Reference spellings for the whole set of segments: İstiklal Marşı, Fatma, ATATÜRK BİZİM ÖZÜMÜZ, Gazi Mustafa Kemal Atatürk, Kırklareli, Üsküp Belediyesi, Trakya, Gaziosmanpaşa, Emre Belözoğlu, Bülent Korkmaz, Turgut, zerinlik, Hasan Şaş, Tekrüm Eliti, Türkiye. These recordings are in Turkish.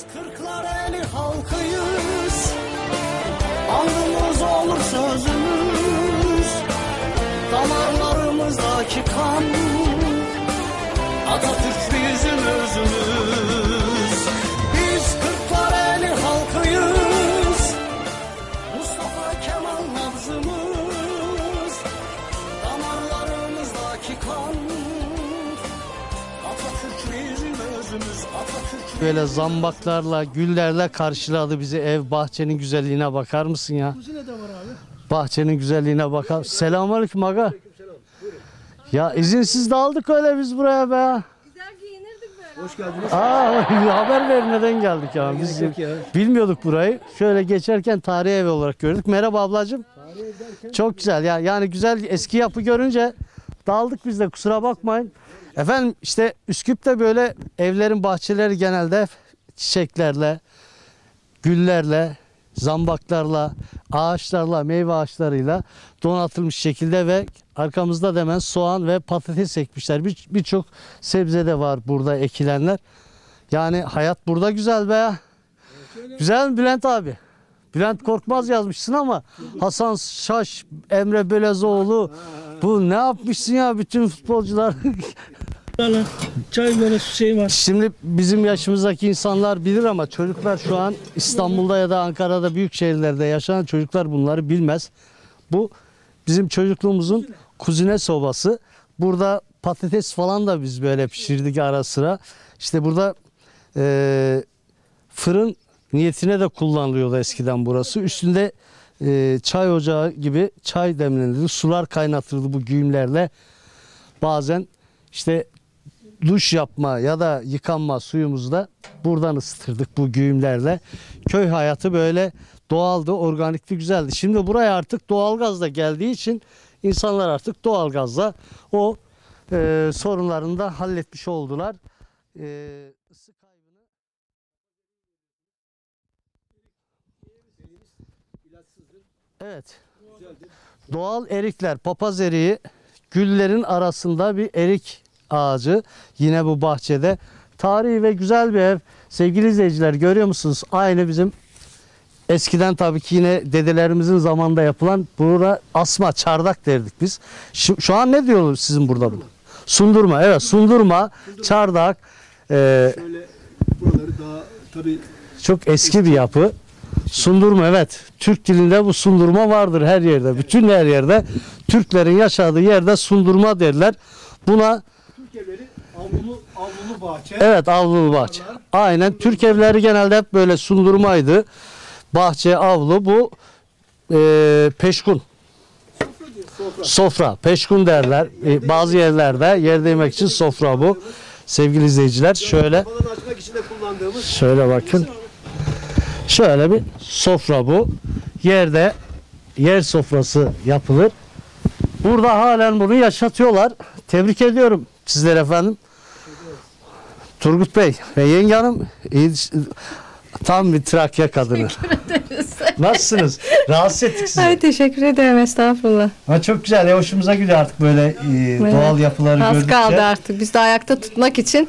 Biz Kırklareli halkıyız, andımız olur sözümüz, damarlarımızdaki kan, Atatürk bizim özümüz. Biz Kırklareli halkıyız, Mustafa Kemal nabzımız, damarlarımızdaki kan. Böyle zambaklarla, güllerle karşıladı bizi. Ev bahçenin güzelliğine bakar mısın ya? Bahçenin güzelliğine bakar. Selamünaleyküm aga. Ya izinsiz de aldık öyle biz buraya be. Güzel giyinirdik böyle. Hoş geldiniz. Aa, haber vermeden geldik ya. Biz bilmiyorduk burayı. Şöyle geçerken tarihi evi olarak gördük. Merhaba ablacığım. Çok güzel ya. Yani güzel eski yapı görünce daldık biz de, kusura bakmayın. Efendim işte Üsküp'te böyle evlerin bahçeleri genelde çiçeklerle, güllerle, zambaklarla, ağaçlarla, meyve ağaçlarıyla donatılmış şekilde ve arkamızda da hemen soğan ve patates ekmişler. Birçok sebze de var burada ekilenler. Yani hayat burada güzel be ya. Güzel mi Bülent abi? Bülent Korkmaz yazmışsın ama Hasan Şaş, Emre Belözoğlu, bu ne yapmışsın ya, bütün futbolcular. Çay böyle şey var. Şimdi bizim yaşımızdaki insanlar bilir ama çocuklar şu an İstanbul'da ya da Ankara'da büyük şehirlerde yaşayan çocuklar bunları bilmez. Bu bizim çocukluğumuzun kuzine sobası. Burada patates falan da biz böyle pişirdik ara sıra. İşte burada fırın niyetine de kullanılıyordu eskiden burası. Üstünde çay ocağı gibi çay demlenirdi. Sular kaynatırdı bu güğümlerle. Bazen işte duş yapma ya da yıkanma suyumuzu da buradan ısıtırdık bu güğümlerle. Köy hayatı böyle doğaldı, organikti, güzeldi. Şimdi buraya artık doğalgaz da geldiği için insanlar artık doğalgazla o sorunlarını da halletmiş oldular. Evet. Doğal erikler, papaz eriği, güllerin arasında bir erik ağacı. Yine bu bahçede. Tarihi ve güzel bir ev. Sevgili izleyiciler, görüyor musunuz? Aynı bizim eskiden tabii ki yine dedelerimizin zamanında yapılan, burada asma, çardak derdik biz. Şu an ne diyorlar sizin burada? Sundurma. Evet, sundurma, çardak. Şöyle buraları daha tabii çok eski bir yapı. Sundurma, evet. Türk dilinde bu sundurma vardır her yerde. Bütün her yerde. Türklerin yaşadığı yerde sundurma derler. Buna Türk evleri avlulu bahçe. Evet, avlulu bahçe. Aynen. Türk evleri genelde hep böyle sundurmaydı. Bahçe, avlu, bu peşkun. Sofra. Peşkun derler. Bazı yerlerde yerde yemek için sofra bu. Sevgili izleyiciler, şöyle. Şöyle bakın. Şöyle bir sofra bu. Yerde yer sofrası yapılır. Burada halen bunu yaşatıyorlar. Tebrik ediyorum sizler efendim. Turgut Bey ve yenge hanım tam bir Trakya kadını. Nasılsınız? Rahatsız ettik sizi. Ay, teşekkür ederim, estağfurullah. Ama çok güzel ya, hoşumuza gidiyor artık böyle doğal yapıları az gördükçe. Az kaldı artık. Biz de ayakta tutmak için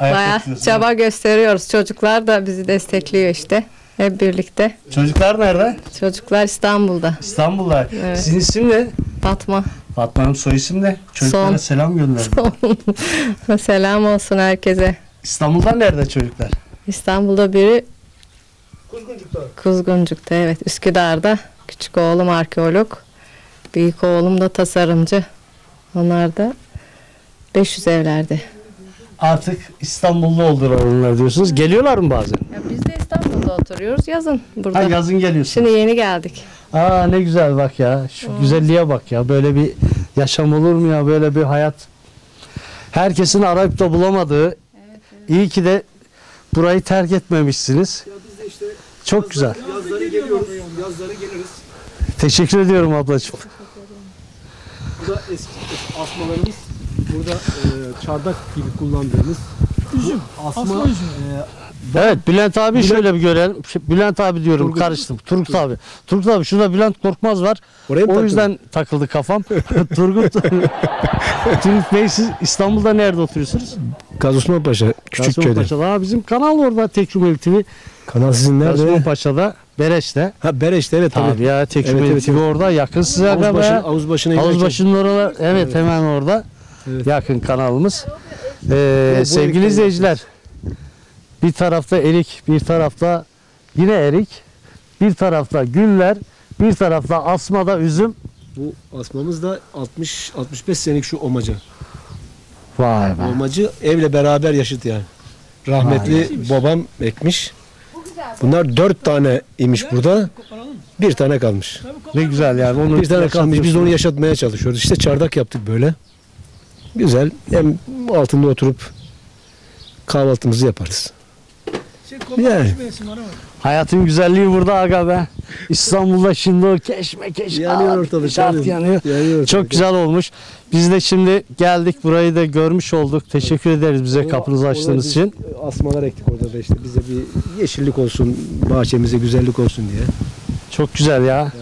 bayağı çaba gösteriyoruz. Çocuklar da bizi destekliyor işte. Hep birlikte. Çocuklar nerede? Çocuklar İstanbul'da. İstanbul'da. Evet. Sizin isim ne? Fatma. Fatma'nın soy isim ne? Çocuklara selam gönderin. Selam olsun herkese. İstanbul'da nerede çocuklar? İstanbul'da biri Kuzguncuk'ta. Kuzguncuk'ta, evet. Üsküdar'da. Küçük oğlum arkeolog. Büyük oğlum da tasarımcı. Onlar da 500 evlerde. Artık İstanbullu oldular onlar diyorsunuz. Geliyorlar mı bazen? Ya biz de İstanbul'da oturuyoruz. Yazın burada. Ha, yazın geliyorsunuz. Şimdi yeni geldik. Aa, ne güzel bak ya. Şu güzelliğe bak ya. Böyle bir yaşam olur mu ya? Böyle bir hayat. Herkesin arayıp da bulamadığı. Evet, evet. İyi ki de burayı terk etmemişsiniz. Ya biz de işte çok güzel. Yazları geliyoruz. Yazları geliriz. Teşekkür ediyorum ablacığım. Bu da eski asmalarımız. Burada çardak gibi kullandığımız üzüm, asma üzüm. Evet, Bülent abi şöyle bir görelim. Bülent abi diyorum, Turgut. Karıştım. Turgut abi. Turgut abi, şurada Bülent Korkmaz var. Oraya o yüzden takıldı kafam. Turgut Bey, siz İstanbul'da nerede oturuyorsunuz? Gaziosmanpaşa Küçükköy'de. Gaziosmanpaşa'da. Bizim kanal orada, Tekrüm Eliti'ni. Kanal sizin nerede? Gaziosmanpaşa'da, Bereş'te. Ha, Bereş'te, evet tabii. Abi ya, Tekrüm Eliti evet, orada yakın sizlerden. Havuzbaşı'nın oralar, evet, evet hemen orada. Evet. Yakın kanalımız. Sevgili izleyiciler, bir tarafta erik, bir tarafta yine erik, bir tarafta güller, bir tarafta asmada üzüm. Bu asmamız da 60-65 senelik şu omacı. Vay be. Omacı evle beraber yaşıt yani. Rahmetli babam ekmiş. Bunlar 4 tane imiş burada. Bir tane kalmış. Ne güzel yani. Onu bir tane kalmış. Biz onu yaşatmaya çalışıyoruz. İşte çardak yaptık böyle. Güzel. Hem altında oturup kahvaltımızı yaparız. Yani. Hayatın güzelliği burada aga be. İstanbul'da şimdi o keşmekeş yanıyor ortalık. Şart yanıyor. Çok güzel olmuş. Biz de şimdi geldik, burayı da görmüş olduk. Teşekkür ederiz bize kapınızı açtığınız için. Asmalar ektik orada da işte, bize bir yeşillik olsun, bahçemize güzellik olsun diye. Çok güzel ya.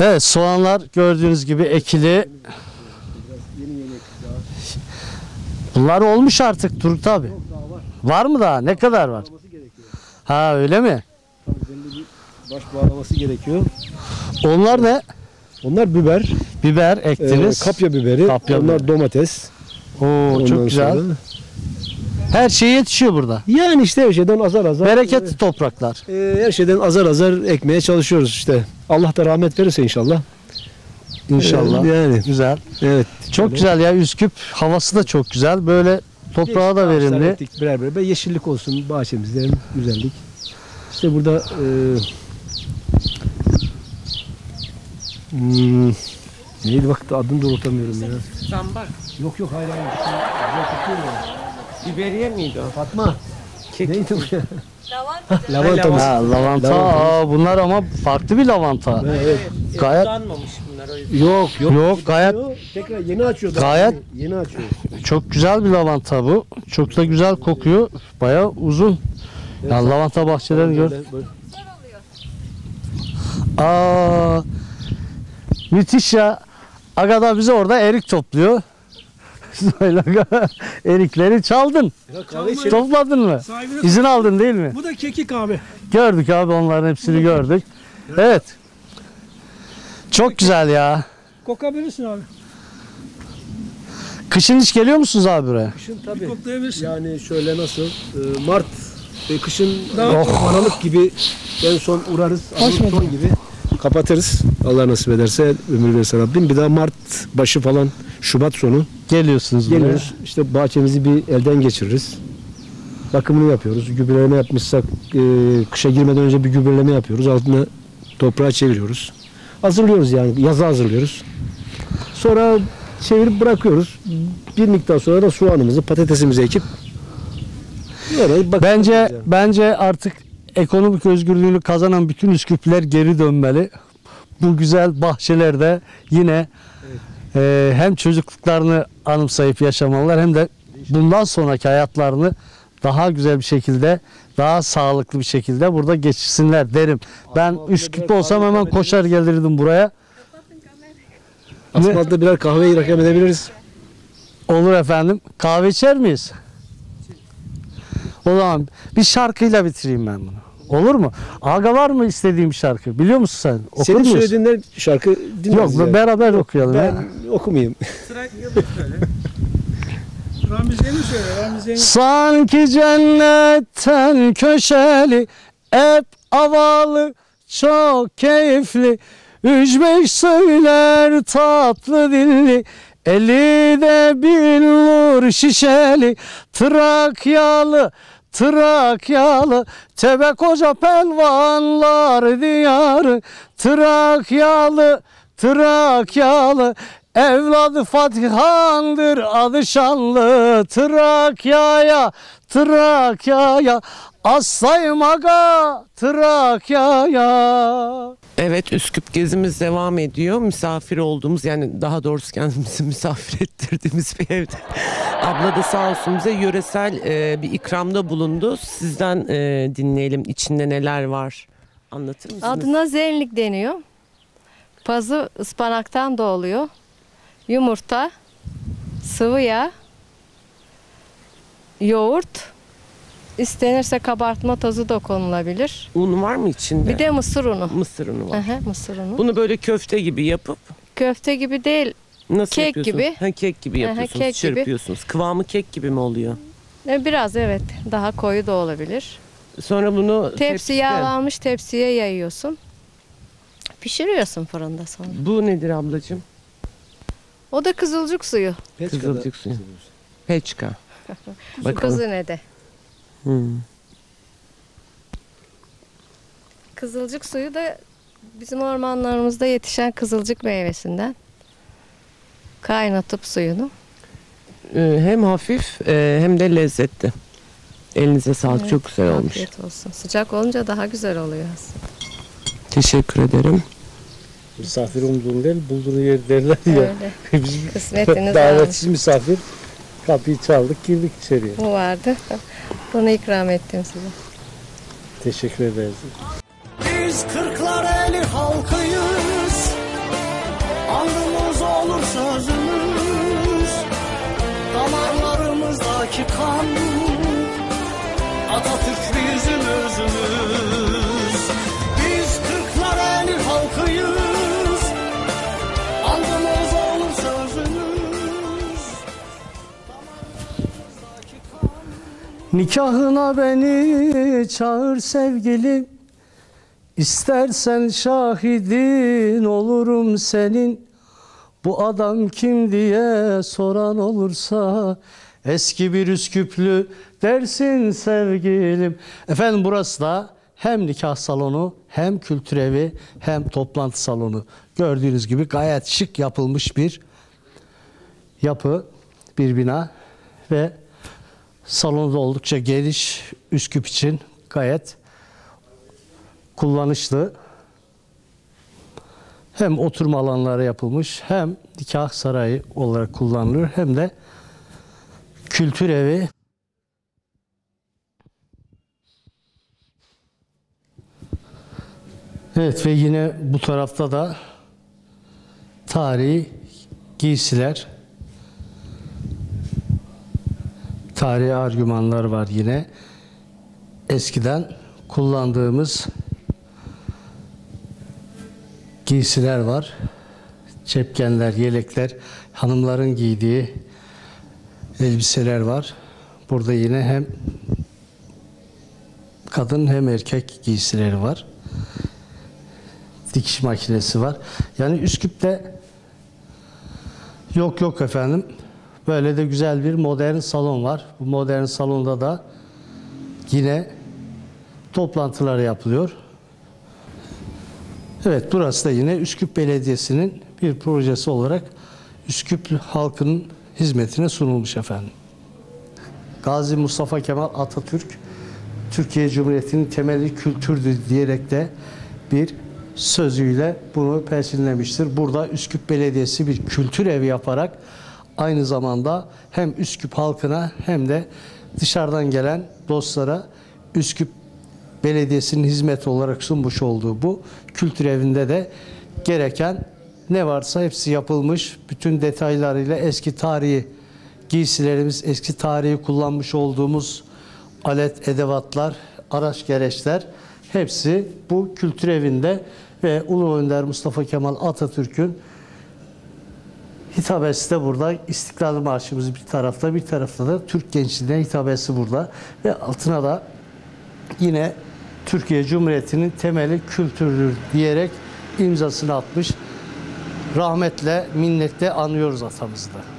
Evet, soğanlar gördüğünüz gibi ekili. Bunlar olmuş artık Turgut abi. Var mı daha? Ne kadar var? Ha, öyle mi? Tabii, baş bağlaması gerekiyor. Onlar ne? Onlar biber. Biber ektiniz. Kapya biberi. Kapya onlar biberi. Domates. Oo, ondan çok güzel. Sonra... Her şey yetişiyor burada. Yani işte her şeyden azar azar. Bereketli topraklar. Her şeyden azar azar ekmeye çalışıyoruz işte. Allah da rahmet verirse inşallah. İnşallah. Yani güzel. Evet. Çok güzel ya, Üsküp havası da çok güzel. Böyle toprağa da verimli. Ettik, birer yeşillik olsun bahçemizde, güzellik. İşte burada neydi bak, adını da unutamıyorum ya. Sambar. Yok hayır. Biberiye miydi o? Fatma. Neydi bu ya? Lavanta. Lavanta. Bunlar ama farklı bir lavanta. Evet. Gayet yok gayet tekrar yeni açıyoruz. Gayet yeni açıyoruz. Çok güzel bir lavanta bu. Çok da güzel kokuyor. Bayağı uzun. Evet. Ya lavanta bahçelerini gör. Aa, müthiş ya. Aga da bize orada erik topluyor. Erikleri çaldın. Topladın mı? İzin aldın değil mi? Bu da kekik abi. Gördük abi, onların hepsini gördük. Evet. Çok güzel ya. Kokabilirsin abi. Kışın hiç geliyor musunuz abi buraya? Kışın tabii. Yani şöyle nasıl? Mart ve kışın Aralık gibi en son uğrarız. Aralık son gibi kapatırız. Allah nasip ederse, ömür verirse Rabbim. Bir daha Mart başı falan, Şubat sonu geliyorsunuz buraya. Geliyoruz. İşte bahçemizi bir elden geçiririz. Bakımını yapıyoruz. Gübreleme yapmışsak kışa girmeden önce bir gübreleme yapıyoruz. Altına toprağa çeviriyoruz. Hazırlıyoruz yani, yaza hazırlıyoruz. Sonra çevirip bırakıyoruz. Bir miktar sonra da soğanımızı, patatesimizi ekip bence artık ekonomik özgürlüğünü kazanan bütün Üsküpler geri dönmeli. Bu güzel bahçelerde yine hem çocukluklarını anımsayıp yaşamalılar, hem de bundan sonraki hayatlarını daha güzel bir şekilde, daha sağlıklı bir şekilde burada geçirsinler derim. Ben Üsküp'te olsam hemen koşar gelirdim buraya. Asfaltta birer kahveyi rakam edebiliriz. Olur efendim. Kahve içer miyiz? O zaman bir şarkıyla bitireyim ben bunu. Olur mu? Aga var mı istediğim şarkı? Biliyor musun sen? Okur musun? Senin söylediğinden şarkı dinleriz. Yok yani. Beraber okuyalım. Ben okumayayım. Sanki cennetten köşeli, hep havalı, çok keyifli, 3-5 söyler tatlı dilli, eli de billur şişeli, Trakyalı, Trakyalı, tebe koca pelvanlar diyarı, Trakyalı, Trakyalı, evladı Fatihan'dır adı şanlı, Trakya'ya, Trakya'ya, assayım aga, Trakya'ya. Evet, Üsküp gezimiz devam ediyor. Misafir olduğumuz, yani daha doğrusu kendimizi misafir ettirdiğimiz bir evde. Abla da sağ olsun bize yöresel bir ikramda bulundu. Sizden dinleyelim, içinde neler var, anlatır mısınız? Adına zerinlik deniyor. Pazı ıspanaktan da oluyor. Yumurta, sıvı yağ, yoğurt, istenirse kabartma tozu da konulabilir. Un var mı içinde? Bir de mısır unu. Mısır unu var. Aha, mısır unu. Bunu böyle köfte gibi yapıp? Köfte gibi değil. Nasıl kek yapıyorsunuz? Gibi. Ha, kek gibi yapıyorsunuz. Aha, kek çırpıyorsunuz. Gibi. Kıvamı kek gibi mi oluyor? Biraz evet. Daha koyu da olabilir. Sonra bunu tepsi yağlanmış tepsiye yayıyorsun. Pişiriyorsun fırında sonra. Bu nedir ablacığım? O da kızılcık suyu. Peçka kızılcık suyu. Peçka. Kızine de. Hmm. Kızılcık suyu da bizim ormanlarımızda yetişen kızılcık meyvesinden. Kaynatıp suyunu. Hem hafif hem de lezzetli. Elinize sağlık, evet, çok güzel olmuş. Afiyet olsun. Sıcak olunca daha güzel oluyor aslında. Teşekkür ederim. Misafir umduğun değil, bulduğun yer derler ya. Bizim davetçi misafir. Kapıyı çaldık, girdik içeriye. Bu vardı. Bunu ikram ettim size. Teşekkür ederiz. Biz Kırklareli halkıyız. Andımız olur sözümüz. Damarlarımızdaki kan. Atatürk bizim özümüz. Biz Kırklareli halkıyız. Andımız olur sözümüz. Damarlarımızdaki kan. Nikahına beni çağır sevgilim. İstersen şahidin olurum senin. Bu adam kim diye soran olursa eski bir Üsküplü dersin sevgilim. Efendim burası da hem nikah salonu hem kültür evi hem toplantı salonu. Gördüğünüz gibi gayet şık yapılmış bir yapı, bir bina ve salonu da oldukça geniş. Üsküp için gayet kullanışlı, hem oturma alanları yapılmış, hem nikah sarayı olarak kullanılıyor, hem de kültür evi. Evet ve yine bu tarafta da tarihi giysiler, tarihi argümanlar var yine. Eskiden kullandığımız giysiler var. Çepkenler, yelekler, hanımların giydiği elbiseler var. Burada yine hem kadın hem erkek giysileri var. Dikiş makinesi var. Yani Üsküp'te yok efendim. Böyle de güzel bir modern salon var. Bu modern salonda da yine toplantılar yapılıyor. Evet, burası da yine Üsküp Belediyesi'nin bir projesi olarak Üsküp halkının hizmetine sunulmuş efendim. Gazi Mustafa Kemal Atatürk, Türkiye Cumhuriyeti'nin temeli kültürdür diyerek de bir sözüyle bunu perçinlemiştir. Burada Üsküp Belediyesi bir kültür evi yaparak aynı zamanda hem Üsküp halkına hem de dışarıdan gelen dostlara Üsküp Belediyesi'nin hizmet olarak sunmuş olduğu bu kültür evinde de gereken ne varsa hepsi yapılmış. Bütün detaylarıyla eski tarihi giysilerimiz, eski tarihi kullanmış olduğumuz alet, edevatlar, araç gereçler hepsi bu kültür evinde ve Ulu Önder Mustafa Kemal Atatürk'ün hitabesi de burada. İstiklal Marşımız bir tarafta, bir tarafta da Türk gençliğine hitabesi burada ve altına da yine Türkiye Cumhuriyeti'nin temeli kültürdür diyerek imzasını atmış. Rahmetle, minnetle anıyoruz atamızı da.